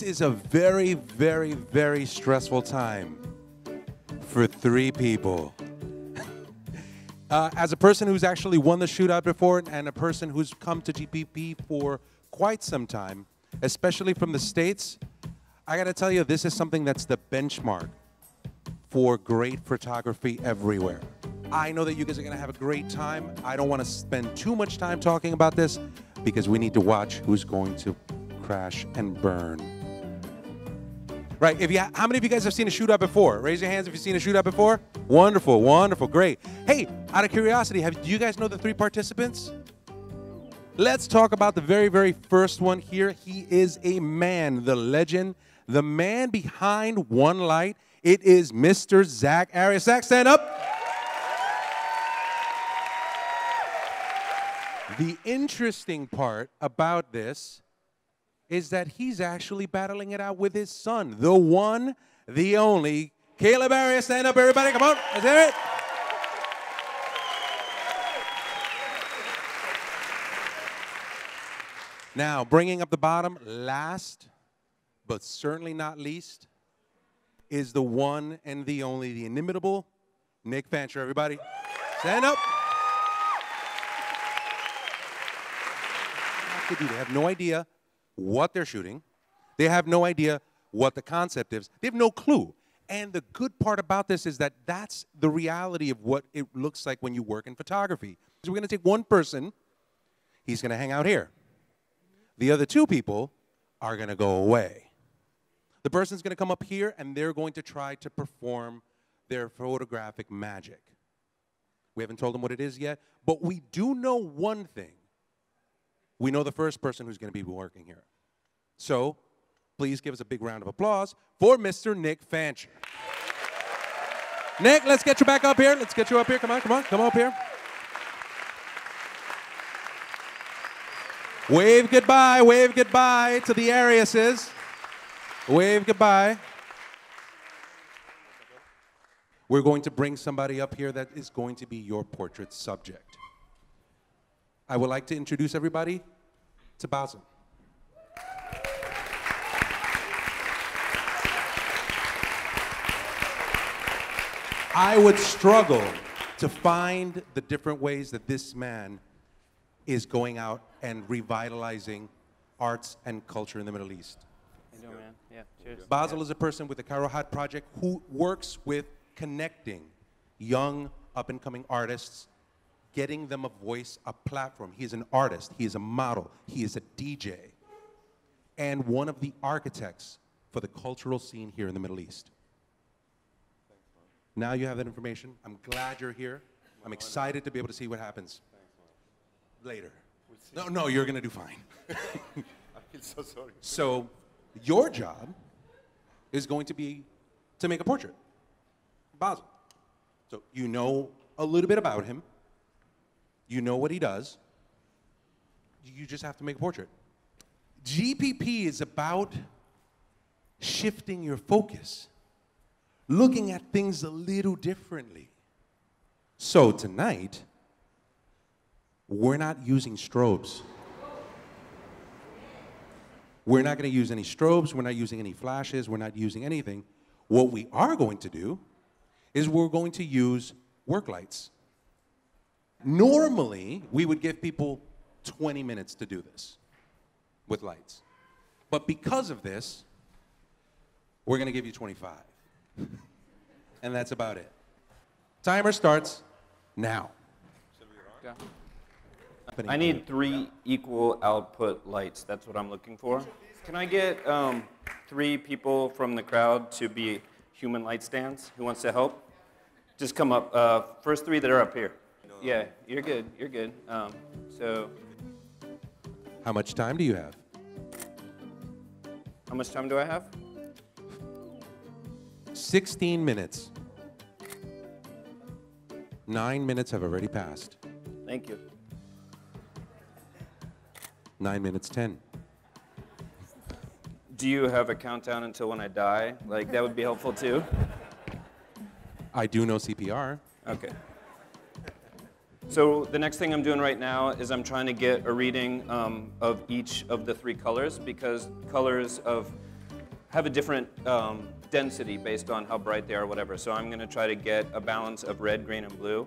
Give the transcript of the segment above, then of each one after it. This is a very, very, very stressful time for three people. As a person who's actually won the shootout before and a person who's come to GPP for quite some time, especially from the States, I gotta tell you, this is something that's the benchmark for great photography everywhere. I know that you guys are gonna have a great time. I don't wanna spend too much time talking about this because we need to watch who's going to crash and burn. Right, how many of you guys have seen a shootout before? Raise your hands if you've seen a shootout before. Wonderful, wonderful, great. Hey, out of curiosity, do you guys know the three participants? Let's talk about the very, very first one here. He is a man, the legend, the man behind One Light. It is Mr. Zack Arias. Zack, stand up. The interesting part about this is that he's actually battling it out with his son, the one, the only, Caleb Arias. Stand up, everybody, come on, let's hear it. Now, bringing up the bottom, last, but certainly not least, is the one and the only, the inimitable, Nick Fancher, everybody. Stand up. They have no idea what they're shooting. They have no idea what the concept is. They have no clue. And the good part about this is that that's the reality of what it looks like when you work in photography. So we're going to take one person. He's going to hang out here. The other two people are going to go away. The person's going to come up here, and they're going to try to perform their photographic magic. We haven't told them what it is yet, but we do know one thing. We know the first person who's going to be working here. So please give us a big round of applause for Mr. Nick Fancher. Nick, let's get you back up here. Let's get you up here. Come on, come on, come up here. Wave goodbye to the Ariases. Wave goodbye. We're going to bring somebody up here that is going to be your portrait subject. I would like to introduce everybody to Basel. I would struggle to find the different ways that this man is going out and revitalizing arts and culture in the Middle East. How you doing, man? Yeah, cheers. Basel is a person with the Cairo Hat Project who works with connecting young up-and-coming artists, getting them a voice, a platform. He is an artist, he is a model, he is a DJ, and one of the architects for the cultural scene here in the Middle East. Thanks, man. Now you have that information. I'm glad you're here. I'm excited to be able to see what happens. Thanks, man. Later. We'll no, you're gonna do fine. I feel so sorry. So your job is going to be to make a portrait. Basel. So you know a little bit about him. You know what he does. You just have to make a portrait. GPP is about shifting your focus, looking at things a little differently. So tonight, we're not using strobes. We're not going to use any strobes. We're not using any flashes. We're not using anything. What we are going to do is we're going to use work lights. Normally, we would give people 20 minutes to do this with lights. But because of this, we're going to give you 25. And that's about it. Timer starts now. Yeah. I need 3 equal output lights. That's what I'm looking for. Can I get 3 people from the crowd to be human light stands? Who wants to help? Just come up. First 3 that are up here. Yeah, you're good, you're good. How much time do you have? How much time do I have? 16 minutes. 9 minutes have already passed. Thank you. 9 minutes, 10. Do you have a countdown until when I die? Like, that would be helpful too. I do know CPR. Okay. So the next thing I'm doing right now is I'm trying to get a reading of each of the 3 colors, because colors of have a different density based on how bright they are, whatever. So I'm gonna try to get a balance of red, green, and blue,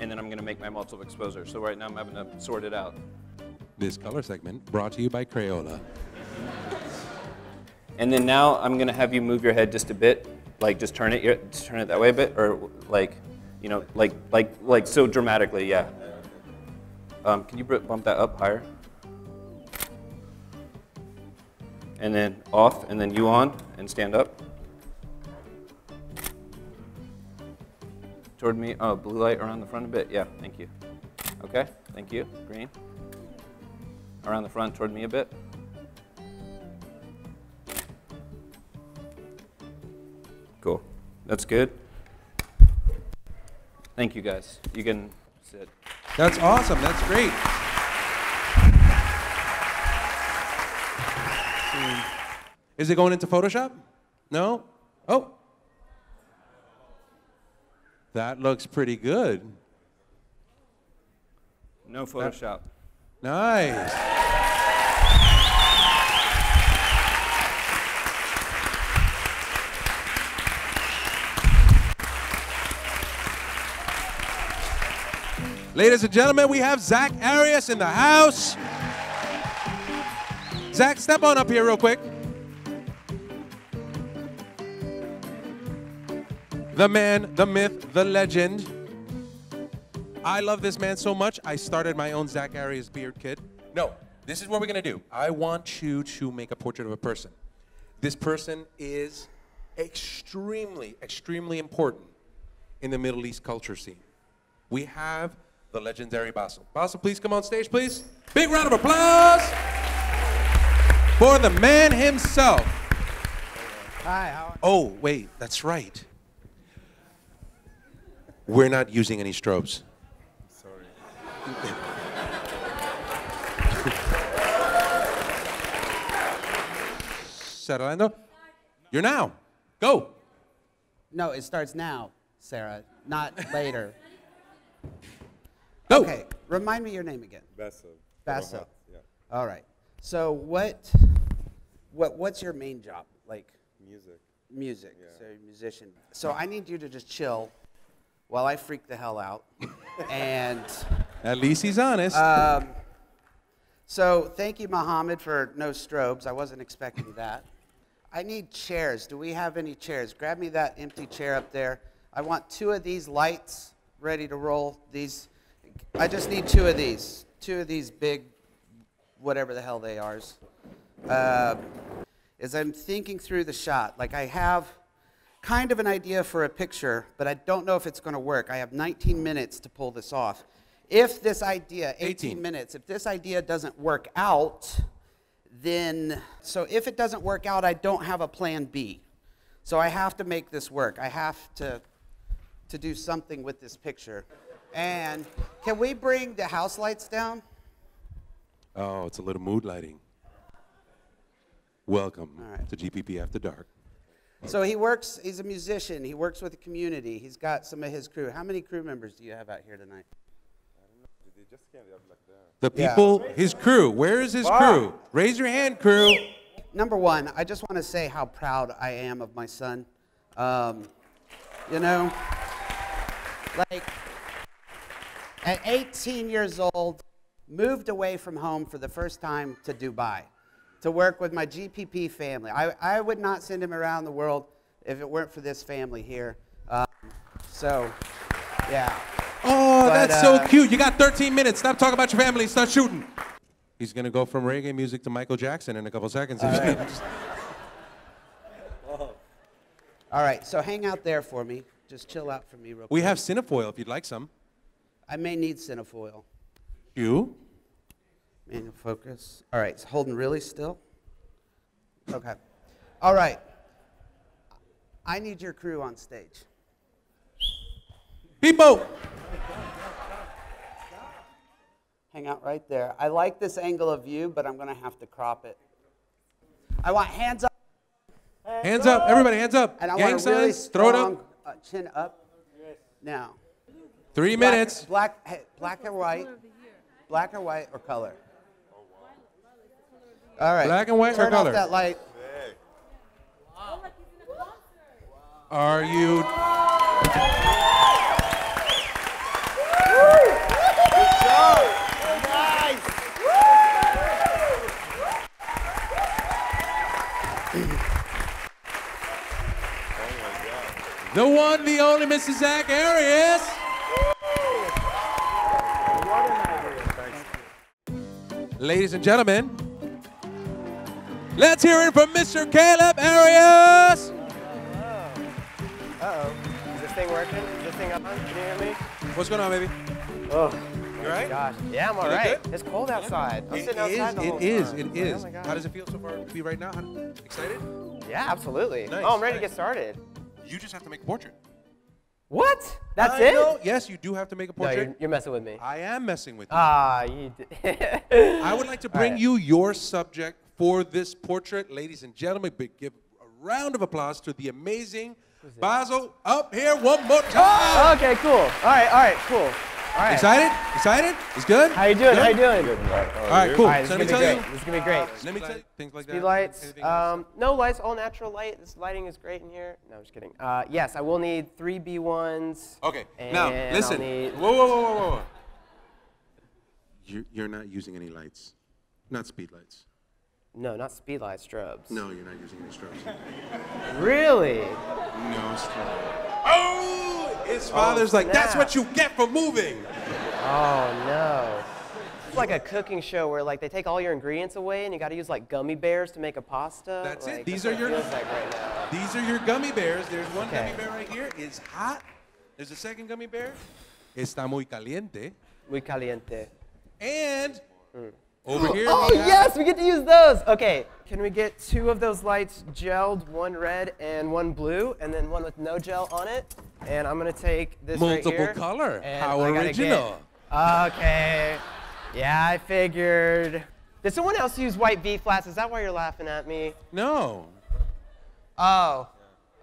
and then I'm gonna make my multiple exposure. So right now I'm having to sort it out. This color segment brought to you by Crayola. And then now I'm gonna have you move your head just a bit, like just turn it that way a bit, or like, you know, like so dramatically, yeah. Can you bump that up higher? And then off, and then you on, and stand up. Toward me, oh, blue light around the front a bit, yeah, thank you. Okay, thank you, green. Around the front, toward me a bit. Cool, that's good. Thank you guys, you can sit. That's awesome, that's great. Is it going into Photoshop? No? Oh. That looks pretty good. No Photoshop. Nice. Ladies and gentlemen, we have Zack Arias in the house. Zack, step on up here real quick. The man, the myth, the legend. I love this man so much, I started my own Zack Arias beard kit. No, this is what we're gonna do. I want you to make a portrait of a person. This person is extremely, extremely important in the Middle East culture scene. We have the legendary Basel. Basel, please come on stage, please. Big round of applause for the man himself. Hi, how are you? Oh, wait, that's right. We're not using any strobes. Sorry. Sarah, you're now. Go. No, it starts now, Sarah, not later. Go. Okay, remind me your name again. Basel. Basel. Yeah. All right. So what's your main job? Like music. Music. Yeah. So you're a musician. So I need you to just chill. Well, I freaked the hell out, and... At least he's honest. So thank you, Muhammad, for no strobes. I wasn't expecting that. I need chairs. Do we have any chairs? Grab me that empty chair up there. I want 2 of these lights ready to roll. These, I just need 2 of these. 2 of these big, whatever the hell they are. As I'm thinking through the shot, like I have kind of an idea for a picture, but I don't know if it's going to work. I have 19 minutes to pull this off. If this idea, 18 minutes, if this idea doesn't work out, then, so if it doesn't work out, I don't have a plan B. So I have to make this work. I have to do something with this picture. And can we bring the house lights down? Oh, it's a little mood lighting. Welcome to GPP After Dark. So he works, he's a musician, he works with the community, he's got some of his crew. How many crew members do you have out here tonight? I don't know. They just can't be up like that. The people, his crew, where is his crew? Raise your hand, crew. Number one, I just want to say how proud I am of my son. You know, like at 18 years old, moved away from home for the first time to Dubai. To work with my GPP family. I would not send him around the world if it weren't for this family here. So, yeah. Oh, but, that's so cute. You got 13 minutes. Stop talking about your family. Start shooting. He's going to go from reggae music to Michael Jackson in a couple seconds. All right. All right, so hang out there for me. Just chill out for me real quick. We have Cinefoil if you'd like some. I may need Cinefoil. You? Manual focus. All right, it's holding really still. Okay. All right. I need your crew on stage. People! Hang out right there. I like this angle of view, but I'm going to have to crop it. I want hands up. Hands up. Everybody, hands up. And I want a really strong chin up. Now. 3 minutes. Black or white. Black or white or color? All right. Black and white or color? Turn off that light. Are you? Good job. Nice. The one, the only Mrs. Zack Arias. What an idea. Thanks. Ladies and gentlemen, let's hear it from Mr. Caleb Arias. Uh-oh. Is this thing working? Is this thing on? Can you hear me? What's going on, baby? Oh, you all right? Gosh. Yeah, I'm all right. It's cold outside. I'm sitting outside the whole time. It is. Oh, how does it feel so far to be right now? Excited? Yeah, absolutely. Nice. Oh, I'm ready to get started. You just have to make a portrait. What? That's it? No, yes, you do have to make a portrait. No, you're messing with me. I am messing with you. Ah, you did. I would like to bring you your subject for this portrait. Ladies and gentlemen, give a round of applause to the amazing Basel up here one more time. Okay, cool. All right, cool. Excited? It's good? How you doing? Good. All right, cool. So let me tell you. This is going to be great. Let me tell you. Things like that. Speed lights. No lights, all natural light. This lighting is great in here. No, I'm just kidding. Yes, I will need 3 B1s. Okay, now listen. Whoa. You're not using any lights. Not speed lights. No, not speed lights, strobes. No, you're not using any strobes. Really? No strobe. Oh! His father's like, that's what you get for moving! Oh, no. It's like a cooking show where like they take all your ingredients away and you gotta use like gummy bears to make a pasta. That's it. These are your gummy bears. There's one gummy bear right here. It's hot. There's a second gummy bear. Está muy caliente. Muy caliente. And... over here. Oh, yes, we get to use those. Okay, can we get 2 of those lights gelled, one red and one blue, and then one with no gel on it? And I'm going to take this right here. Color. How original. Okay. Yeah, I figured. Did someone else use white B-flats? Is that why you're laughing at me? No. Oh.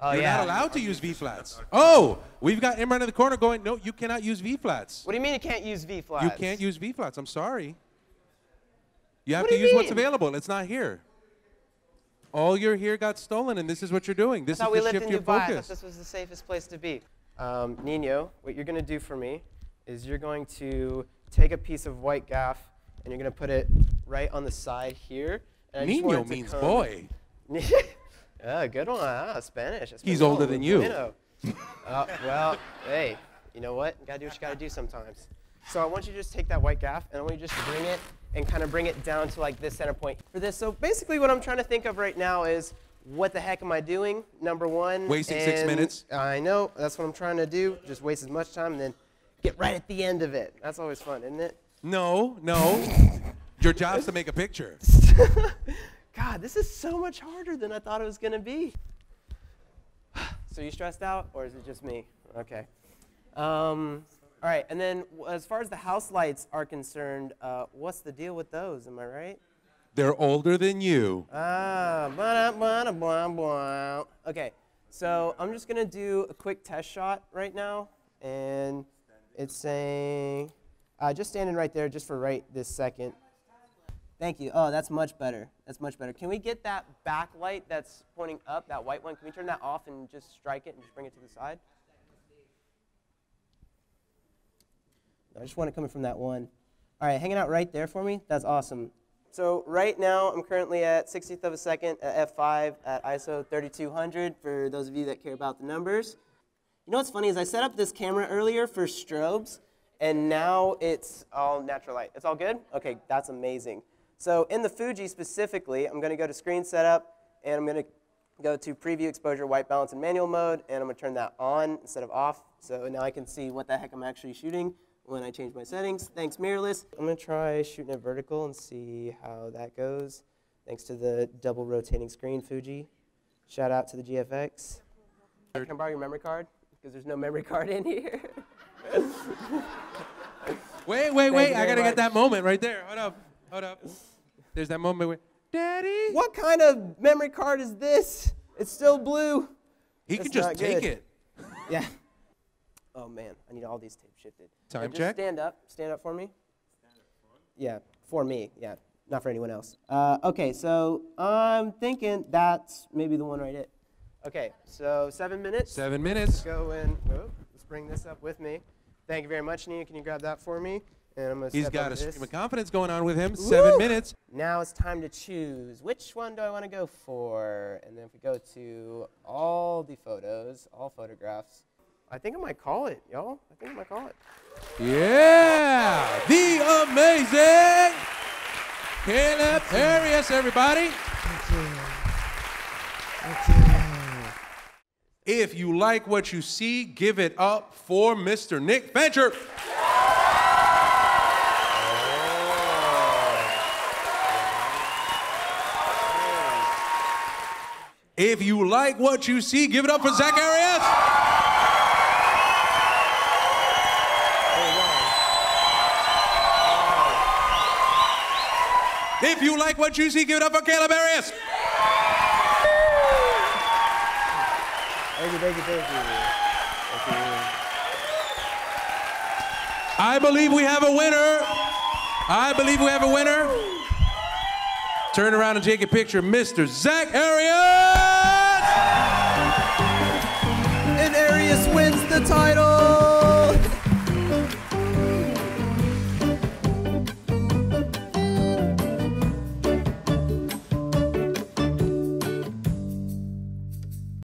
Oh, you're not allowed to use V-flats. Oh, we've got him right in the corner going, no, you cannot use V-flats. What do you mean you can't use V-flats? You can't use V-flats. I'm sorry. You have to use what's available. It's not here. All your hair got stolen, and this is what you're doing. This is the shift in your focus. I thought we lived in Dubai. I thought this was the safest place to be. Nino, what you're going to do for me is you're going to take a piece of white gaff, and you're going to put it right on the side here. And Nino means boy. Good one. Ah, Spanish. He's older than you. Well, hey, you know what? You got to do what you got to do sometimes. So I want you to just take that white gaff, and I want you to just bring it and kind of bring it down to like this center point for this. So basically what I'm trying to think of right now is what the heck am I doing? Number one. Wasting 6 minutes. I know, that's what I'm trying to do. Just waste as much time and then get right at the end of it. That's always fun, isn't it? No. Your job's to make a picture. God, this is so much harder than I thought it was gonna be. So you stressed out or is it just me? Okay. All right, and then as far as the house lights are concerned, what's the deal with those? Am I right? They're older than you. Okay, so I'm just going to do a quick test shot right now. And it's saying, just standing right there just for right this second. Thank you. Oh, that's much better. That's much better. Can we get that backlight that's pointing up, that white one? Can we turn that off and just strike it and just bring it to the side? I just want it coming from that one. All right, hanging out right there for me. That's awesome. So right now, I'm currently at 60th of a second at f5 at ISO 3200 for those of you that care about the numbers. You know what's funny is I set up this camera earlier for strobes, and now it's all natural light. It's all good? Okay, that's amazing. So in the Fuji specifically, I'm going to go to screen setup, and I'm going to go to preview, exposure, white balance, and manual mode, and I'm going to turn that on instead of off. So now I can see what the heck I'm actually shooting when I change my settings. Thanks, mirrorless. I'm gonna try shooting it vertical and see how that goes. Thanks to the double rotating screen, Fuji. Shout out to the GFX. Can I borrow your memory card? Because there's no memory card in here. wait, I gotta get that moment right there. Hold up. There's that moment where, Daddy? What kind of memory card is this? It's still blue. He can just take it. Yeah. Oh man, I need all these tapes shifted. Time check. Stand up for me. Yeah, for me, yeah, not for anyone else. Okay, so I'm thinking that's maybe the one right Okay, so 7 minutes. 7 minutes. Let's go in. Oh, let's bring this up with me. Thank you very much, Nia. Can you grab that for me? And I'm gonna He's got a stream of confidence going on with him. Woo! 7 minutes. Now it's time to choose. Which one do I want to go for? And then if we go to all the photos, all photographs, I think I might call it, y'all. I think I might call it. Yeah! The amazing Caleb Arias, everybody. Thank you. If you like what you see, give it up for Mr. Nick Fancher. If you like what you see, give it up for Zack Arias. If you like what you see, give it up for Caleb Arias. Thank you, thank you, thank you. Thank you. I believe we have a winner. I believe we have a winner. Turn around and take a picture, Mr. Zack Arias! And Arias wins the title.